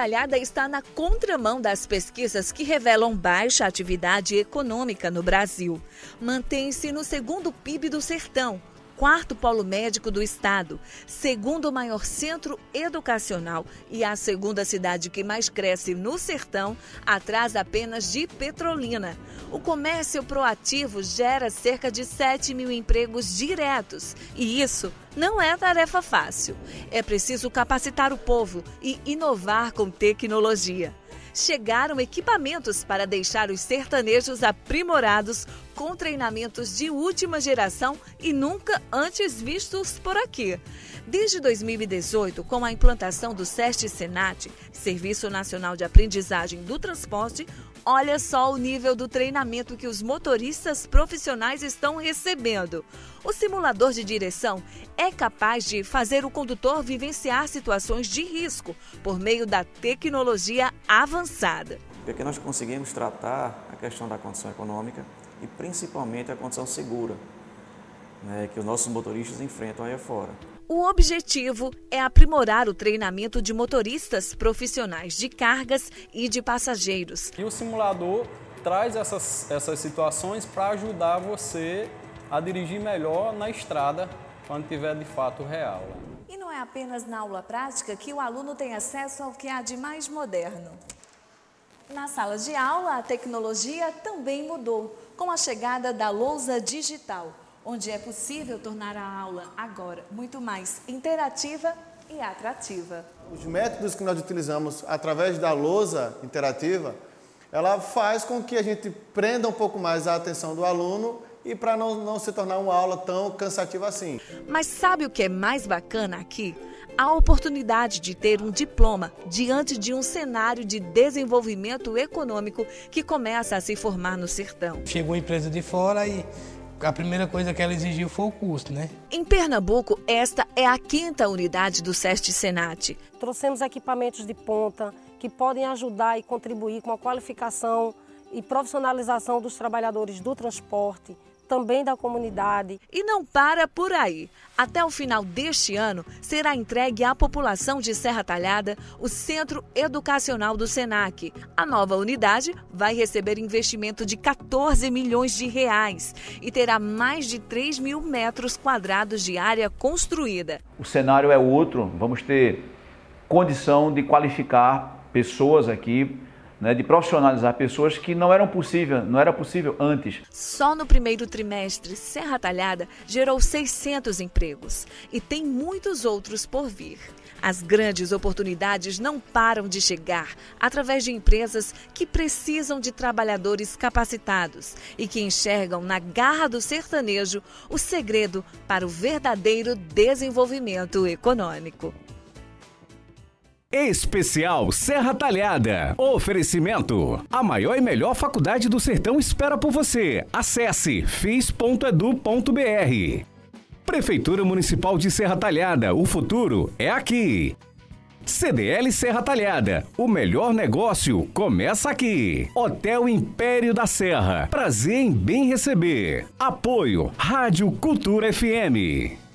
Talhada está na contramão das pesquisas que revelam baixa atividade econômica no Brasil. Mantém-se no segundo PIB do sertão, quarto polo médico do estado, segundo maior centro educacional e a segunda cidade que mais cresce no sertão, atrás apenas de Petrolina. O comércio proativo gera cerca de 7 mil empregos diretos e isso não é tarefa fácil. É preciso capacitar o povo e inovar com tecnologia. Chegaram equipamentos para deixar os sertanejos aprimorados com treinamentos de última geração e nunca antes vistos por aqui. Desde 2018, com a implantação do SEST-SENAT, Serviço Nacional de Aprendizagem do Transporte, olha só o nível do treinamento que os motoristas profissionais estão recebendo. O simulador de direção é capaz de fazer o condutor vivenciar situações de risco por meio da tecnologia avançada. Porque nós conseguimos tratar a questão da condição econômica e principalmente a condição segura, né, que os nossos motoristas enfrentam aí fora. O objetivo é aprimorar o treinamento de motoristas profissionais de cargas e de passageiros. E o simulador traz essas situações para ajudar você a dirigir melhor na estrada quando tiver de fato real. E não é apenas na aula prática que o aluno tem acesso ao que há de mais moderno. Na sala de aula, a tecnologia também mudou com a chegada da lousa digital, onde é possível tornar a aula agora muito mais interativa e atrativa. Os métodos que nós utilizamos através da lousa interativa, ela faz com que a gente prenda um pouco mais a atenção do aluno e para não se tornar uma aula tão cansativa assim. Mas sabe o que é mais bacana aqui? A oportunidade de ter um diploma diante de um cenário de desenvolvimento econômico que começa a se formar no sertão. Chegou a empresa de fora e a primeira coisa que ela exigiu foi o custo, né? Em Pernambuco, esta é a 5ª unidade do SEST-SENAT. Trouxemos equipamentos de ponta que podem ajudar e contribuir com a qualificação e profissionalização dos trabalhadores do transporte, também da comunidade. E não para por aí. Até o final deste ano, será entregue à população de Serra Talhada o Centro Educacional do Senac. A nova unidade vai receber investimento de 14 milhões de reais e terá mais de 3 mil metros quadrados de área construída. O cenário é outro, vamos ter condição de qualificar pessoas aqui, né, de profissionalizar pessoas que não era possível antes. Só no primeiro trimestre, Serra Talhada gerou 600 empregos e tem muitos outros por vir. As grandes oportunidades não param de chegar através de empresas que precisam de trabalhadores capacitados e que enxergam na garra do sertanejo o segredo para o verdadeiro desenvolvimento econômico. Especial Serra Talhada. Oferecimento. A maior e melhor faculdade do sertão espera por você. Acesse fecc.edu.br. Prefeitura Municipal de Serra Talhada. O futuro é aqui. CDL Serra Talhada. O melhor negócio começa aqui. Hotel Império da Serra. Prazer em bem receber. Apoio Rádio Cultura FM.